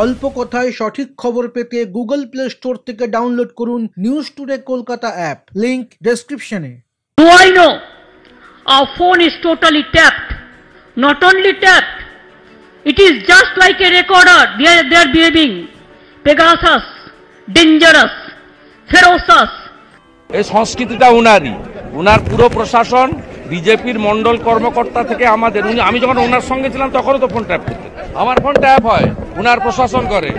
अल्प कथाय सठिक खबर पेते गूगल प्ले स्टोर थेके डाउनलोड करुन news today Kolkata app. Link डेस्क्रिप्शने। Do I know our phone is totally tapped? Not only tapped, it is just like a recorder. They are behaving. Pegasus, dangerous, ferocious. ए संस्कृतिटा उनारी, उनार पुरो प्रशासन বিজেপির মন্ডল কর্মকর্তা থেকে আমাদের আমি যখন ওনার সঙ্গে ছিলাম তখনও তো ফোন ট্যাপ করতেন। আমার ফোন ট্যাপ হয়, ওনার প্রশাসন করে।